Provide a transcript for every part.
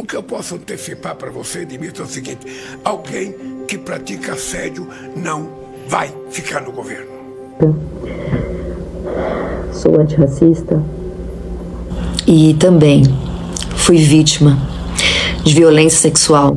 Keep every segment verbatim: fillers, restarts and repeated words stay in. O que eu posso antecipar para você, Edmilson, é o seguinte: alguém que pratica assédio não vai ficar no governo. Sou antirracista e também fui vítima de violência sexual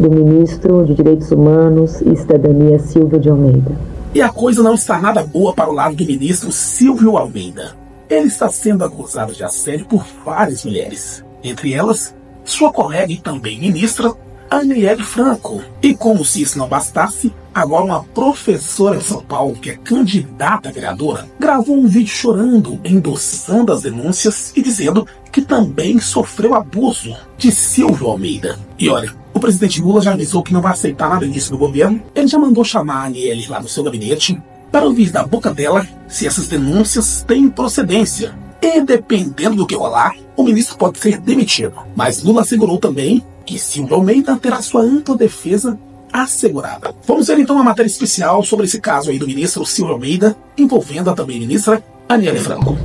do ministro de Direitos Humanos e Cidadania, Silvio de Almeida. E a coisa não está nada boa para o lado do ministro Silvio Almeida. Ele está sendo acusado de assédio por várias mulheres, entre elas sua colega e também ministra, Anielle Franco. E como se isso não bastasse, agora uma professora de São Paulo, que é candidata a vereadora, gravou um vídeo chorando, endossando as denúncias e dizendo que também sofreu abuso de Silvio Almeida. E olha, o presidente Lula já avisou que não vai aceitar nada disso no governo. Ele já mandou chamar a Anielle lá no seu gabinete para ouvir da boca dela se essas denúncias têm procedência. E dependendo do que rolar, o ministro pode ser demitido. Mas Lula assegurou também que Silvio Almeida terá sua ampla defesa assegurada. Vamos ver então uma matéria especial sobre esse caso aí do ministro Silvio Almeida, envolvendo a também ministra Anielle Franco.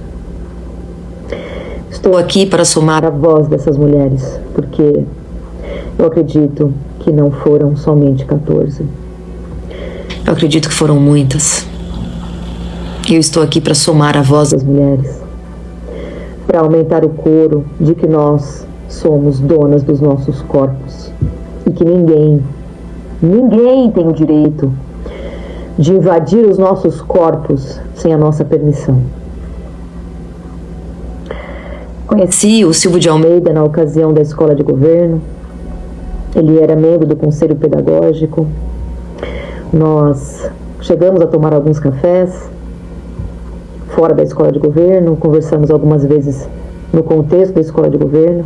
Estou aqui para somar a voz dessas mulheres, porque eu acredito que não foram somente quatorze. Eu acredito que foram muitas. Eu estou aqui para somar a voz das mulheres, para aumentar o coro de que nós somos donas dos nossos corpos e que ninguém, ninguém tem o direito de invadir os nossos corpos sem a nossa permissão. Conheci o Silvio de Almeida na ocasião da Escola de Governo. Ele era membro do Conselho Pedagógico. Nós chegamos a tomar alguns cafés fora da Escola de Governo, conversamos algumas vezes no contexto da Escola de Governo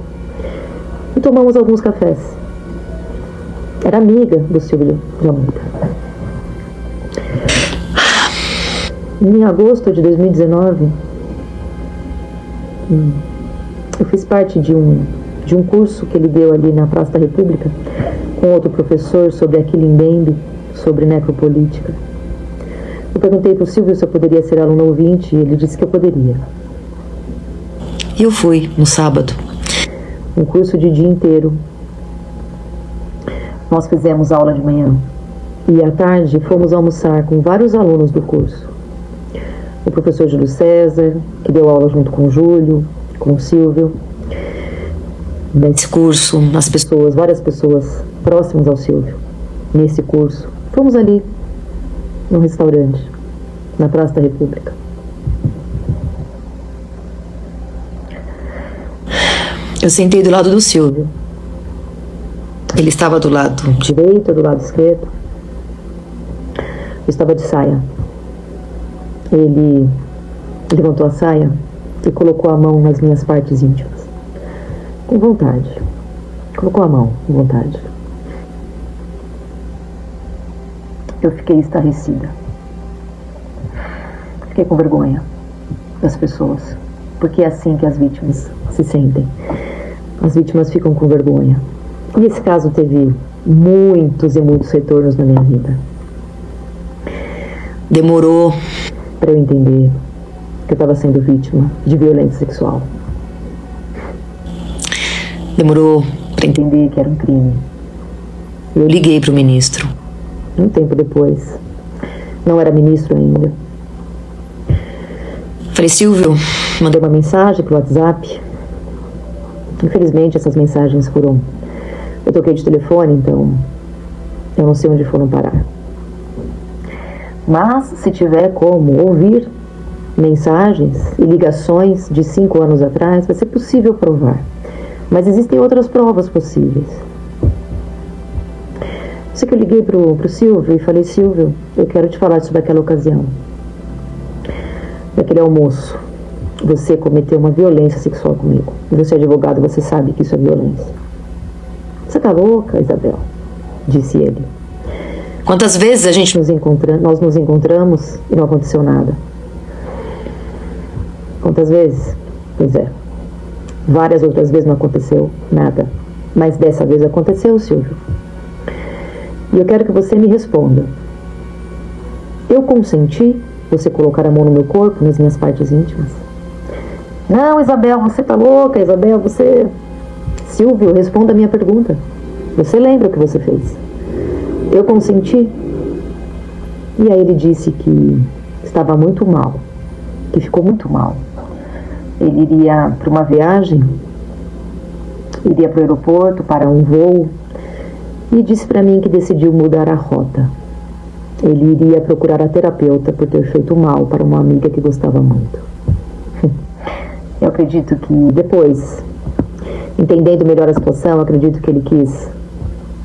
e tomamos alguns cafés. Era amiga do Silvio de Almeida. Em agosto de dois mil e dezenove, eu fiz parte de um, de um curso que ele deu ali na Praça da República com outro professor sobre Aquilim Bembe, sobre necropolítica. Eu perguntei para o Silvio se eu poderia ser aluno ouvinte e ele disse que eu poderia. Eu fui, no sábado. Um curso de dia inteiro. Nós fizemos aula de manhã e à tarde fomos almoçar com vários alunos do curso. O professor Júlio César, que deu aula junto com o Júlio, com o Silvio. Nesse curso, as pessoas, várias pessoas próximas ao Silvio, nesse curso. Fomos ali, num restaurante, na Praça da República. Eu sentei do lado do Silvio. Ele estava do lado direito, do lado esquerdo. Eu estava de saia. Ele levantou a saia e colocou a mão nas minhas partes íntimas. Com vontade. Colocou a mão, com vontade. Eu fiquei estarrecida. Fiquei com vergonha das pessoas. Porque é assim que as vítimas se sentem. As vítimas ficam com vergonha. E esse caso teve muitos e muitos retornos na minha vida. Demorou para eu entender que eu estava sendo vítima de violência sexual. Demorou para entender que era um crime. Eu liguei para o ministro. Um tempo depois. Não era ministro ainda. Falei, Silvio, mandei uma mensagem para o WhatsApp. Infelizmente, essas mensagens foram... Eu toquei de telefone, então eu não sei onde foram parar. Mas, se tiver como ouvir mensagens e ligações de cinco anos atrás, vai ser possível provar. Mas existem outras provas possíveis. Eu sei que eu liguei para o Silvio e falei, Silvio, eu quero te falar sobre aquela ocasião. Daquele almoço. Você cometeu uma violência sexual comigo. Você é advogado, você sabe que isso é violência. Você tá louca, Isabel, disse ele. Quantas vezes a gente nos encontra... nós nos encontramos e não aconteceu nada? Quantas vezes? Pois é. Várias outras vezes não aconteceu nada. Mas dessa vez aconteceu, Silvio. E eu quero que você me responda. Eu consenti você colocar a mão no meu corpo, nas minhas partes íntimas? Não, Isabel, você tá louca, Isabel, você... Silvio, responda a minha pergunta. Você lembra o que você fez? Eu consenti. E aí ele disse que estava muito mal, que ficou muito mal. Ele iria para uma viagem, iria para o aeroporto, para um voo, e disse para mim que decidiu mudar a rota. Ele iria procurar a terapeuta por ter feito mal para uma amiga que gostava muito. Eu acredito que depois, entendendo melhor a situação, acredito que ele quis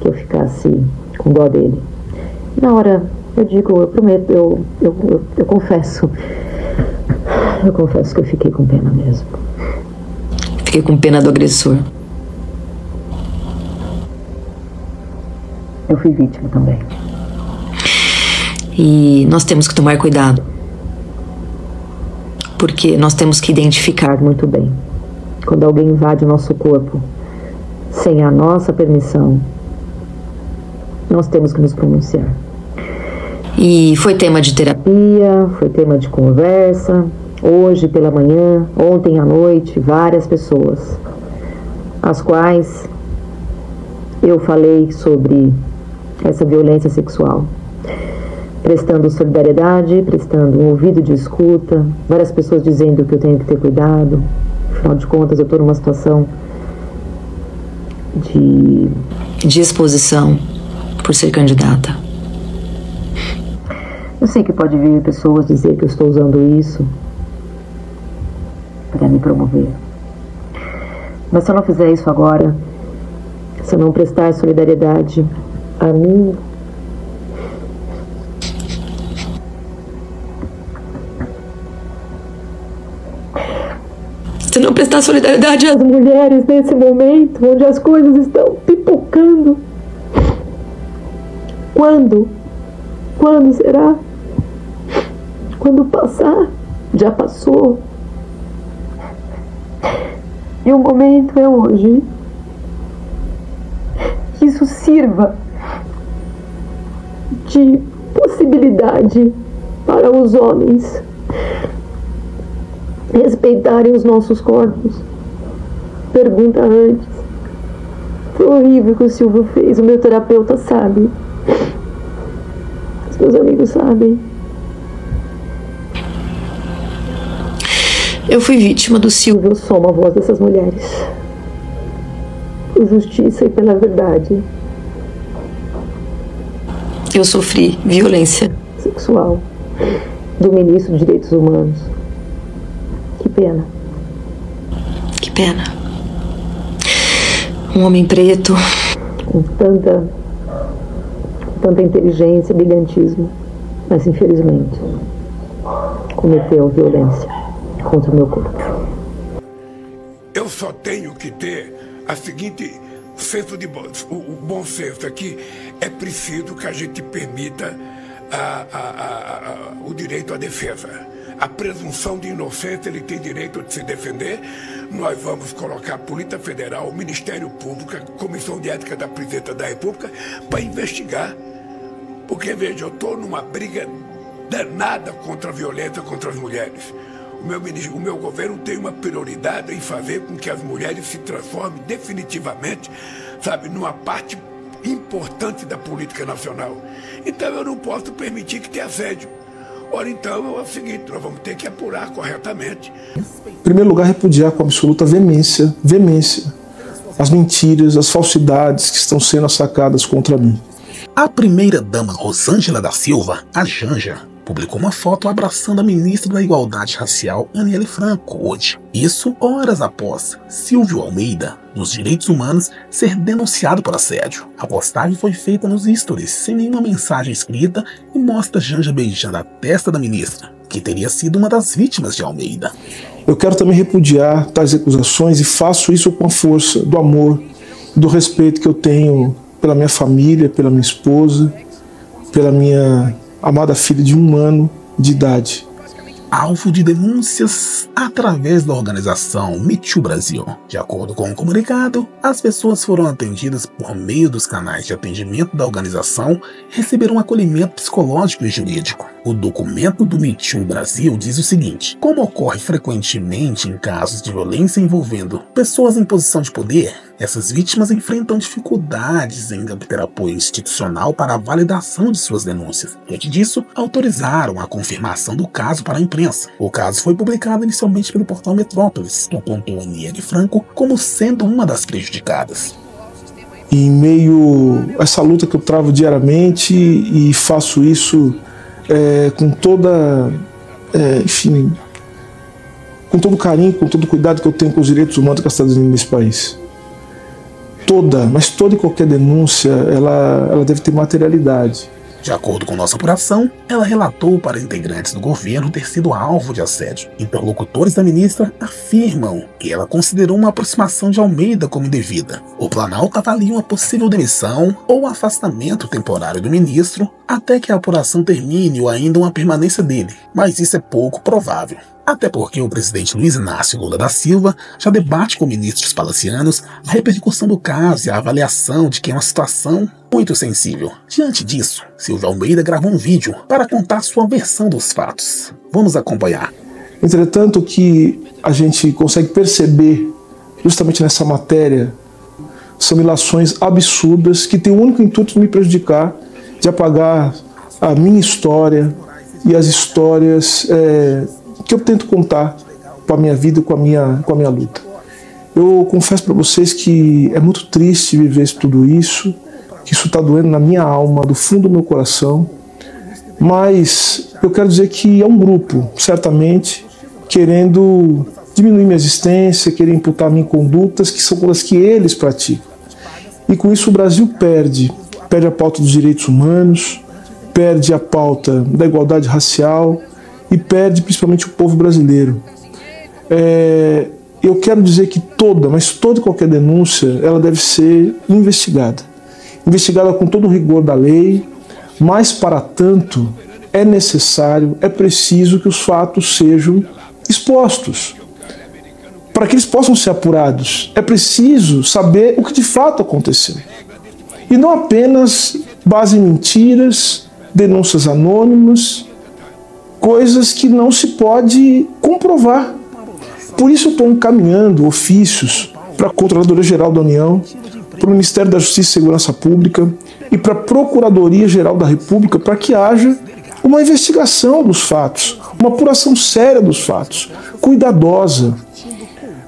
que eu ficasse com dó dele. Na hora, eu digo, eu prometo, eu, eu, eu, eu confesso, eu confesso que eu fiquei com pena mesmo. Fiquei com pena do agressor. Eu fui vítima também. E nós temos que tomar cuidado, porque nós temos que identificar muito bem quando alguém invade o nosso corpo sem a nossa permissão. Nós temos que nos pronunciar. E foi tema de terapia, foi tema de conversa, hoje pela manhã, ontem à noite, várias pessoas, as quais eu falei sobre essa violência sexual, prestando solidariedade, prestando um ouvido de escuta, várias pessoas dizendo que eu tenho que ter cuidado, afinal de contas eu estou numa situação de... de exposição por ser candidata. Eu sei que pode vir pessoas dizer que eu estou usando isso para me promover, mas se eu não fizer isso agora, se eu não prestar solidariedade a mim, se não prestar solidariedade às mulheres nesse momento, onde as coisas estão pipocando. Quando? Quando será? Quando passar? Já passou. E o momento é hoje. Que isso sirva de possibilidade para os homens respeitarem os nossos corpos. Pergunta antes. Foi horrível o que o Silvio fez. O meu terapeuta sabe. Os meus amigos sabem. Eu fui vítima do Silvio. Eu sou uma voz dessas mulheres. Por justiça e pela verdade. Eu sofri violência sexual do ministro dos Direitos Humanos. Que pena. Que pena. Um homem preto. Com tanta, tanta inteligência, brilhantismo. Mas, infelizmente, cometeu violência contra o meu corpo. Eu só tenho que ter a seguinte... senso de bom, o, o bom senso aqui é preciso que a gente permita a, a, a, a, o direito à defesa. A presunção de inocência, ele tem direito de se defender. Nós vamos colocar a Polícia Federal, o Ministério Público, a Comissão de Ética da Presidência da República para investigar. Porque, veja, eu estou numa briga danada contra a violência contra as mulheres. O meu, ministro, o meu governo tem uma prioridade em fazer com que as mulheres se transformem definitivamente, sabe, numa parte importante da política nacional. Então eu não posso permitir que tenha assédio. Ora, então, é o seguinte, nós vamos ter que apurar corretamente. Em primeiro lugar, repudiar com absoluta veemência, veemência, as mentiras, as falsidades que estão sendo sacadas contra mim. A primeira-dama Rosângela da Silva, a Janja, publicou uma foto abraçando a ministra da Igualdade Racial, Anielle Franco, hoje. Isso horas após Silvio Almeida, dos Direitos Humanos, ser denunciado por assédio. A postagem foi feita nos stories, sem nenhuma mensagem escrita, e mostra Janja beijando a testa da ministra, que teria sido uma das vítimas de Almeida. Eu quero também repudiar tais acusações e faço isso com a força do amor, do respeito que eu tenho pela minha família, pela minha esposa, pela minha amada filha de um ano de idade. alvo de denúncias através da organização Me Too Brasil. De acordo com o comunicado, as pessoas foram atendidas por meio dos canais de atendimento da organização e receberam acolhimento psicológico e jurídico. O documento do Me Too Brasil diz o seguinte: como ocorre frequentemente em casos de violência envolvendo pessoas em posição de poder, essas vítimas enfrentam dificuldades em obter apoio institucional para a validação de suas denúncias. Diante disso, autorizaram a confirmação do caso para a imprensa. O caso foi publicado inicialmente pelo Portal Metrópoles, que apontou Anielle Franco como sendo uma das prejudicadas. Em meio a essa luta que eu travo diariamente, e faço isso é, com toda... É, enfim... com todo o carinho, com todo o cuidado que eu tenho com os direitos humanos e com a cidadania nesse país. Toda, mas toda e qualquer denúncia, ela, ela deve ter materialidade. De acordo com nossa apuração, ela relatou para integrantes do governo ter sido alvo de assédio. Interlocutores da ministra afirmam que ela considerou uma aproximação de Almeida como indevida. O Planalto avalia uma possível demissão ou afastamento temporário do ministro até que a apuração termine ou ainda uma permanência dele, mas isso é pouco provável. Até porque o presidente Luiz Inácio Lula da Silva já debate com ministros palacianos a repercussão do caso e a avaliação de que é uma situação muito sensível. Diante disso, Silvio Almeida gravou um vídeo para contar sua versão dos fatos. Vamos acompanhar. Entretanto, o que a gente consegue perceber justamente nessa matéria são ilações absurdas que têm o único intuito de me prejudicar, de apagar a minha história e as histórias... É, que eu tento contar com a minha vida e com a minha, com a minha luta. Eu confesso para vocês que é muito triste viver tudo isso, que isso está doendo na minha alma, do fundo do meu coração, mas eu quero dizer que é um grupo, certamente, querendo diminuir minha existência, querendo imputar a mim condutas que são coisas que eles praticam. E com isso o Brasil perde, perde a pauta dos direitos humanos, perde a pauta da igualdade racial, e perde principalmente o povo brasileiro. É, eu quero dizer que toda, mas toda e qualquer denúncia, ela deve ser investigada. Investigada com todo o rigor da lei, mas para tanto é necessário, é preciso que os fatos sejam expostos. Para que eles possam ser apurados, é preciso saber o que de fato aconteceu. E não apenas base em mentiras, denúncias anônimas, coisas que não se pode comprovar. Por isso eu estou encaminhando ofícios para a Controladoria-Geral da União, para o Ministério da Justiça e Segurança Pública e para a Procuradoria-Geral da República, para que haja uma investigação dos fatos, uma apuração séria dos fatos, cuidadosa,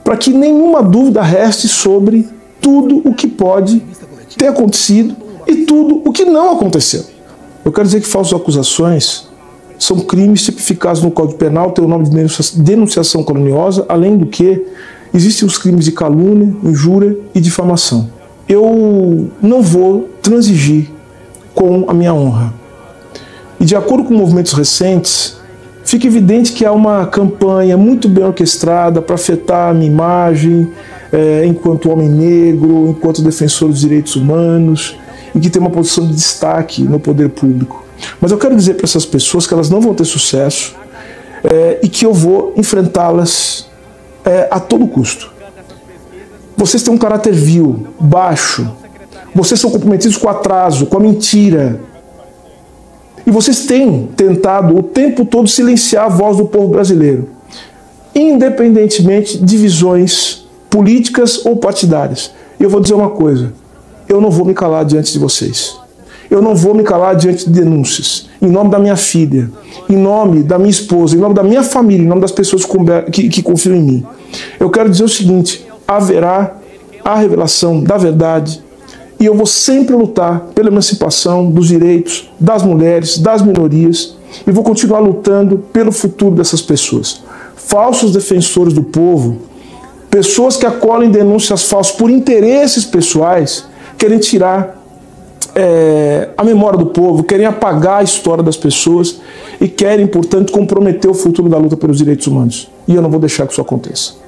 para que nenhuma dúvida reste sobre tudo o que pode ter acontecido e tudo o que não aconteceu. Eu quero dizer que falsas acusações são crimes tipificados no Código Penal, tem o nome de denunciação caluniosa, além do que existem os crimes de calúnia, injúria e difamação. Eu não vou transigir com a minha honra. E de acordo com movimentos recentes, fica evidente que há uma campanha muito bem orquestrada para afetar a minha imagem é, enquanto homem negro, enquanto defensor dos direitos humanos, e que tem uma posição de destaque no poder público. Mas eu quero dizer para essas pessoas que elas não vão ter sucesso é, e que eu vou enfrentá-las é, a todo custo. Vocês têm um caráter vil, baixo. Vocês são comprometidos com o atraso, com a mentira. E vocês têm tentado o tempo todo silenciar a voz do povo brasileiro, independentemente de visões políticas ou partidárias. E eu vou dizer uma coisa: eu não vou me calar diante de vocês. Eu não vou me calar diante de denúncias, em nome da minha filha, em nome da minha esposa, em nome da minha família, em nome das pessoas que, que confiam em mim. Eu quero dizer o seguinte: haverá a revelação da verdade e eu vou sempre lutar pela emancipação dos direitos das mulheres, das minorias, e vou continuar lutando pelo futuro dessas pessoas. Falsos defensores do povo, pessoas que acolhem denúncias falsas por interesses pessoais, querem tirar É, a memória do povo, querem apagar a história das pessoas e querem, portanto, comprometer o futuro da luta pelos direitos humanos. E eu não vou deixar que isso aconteça.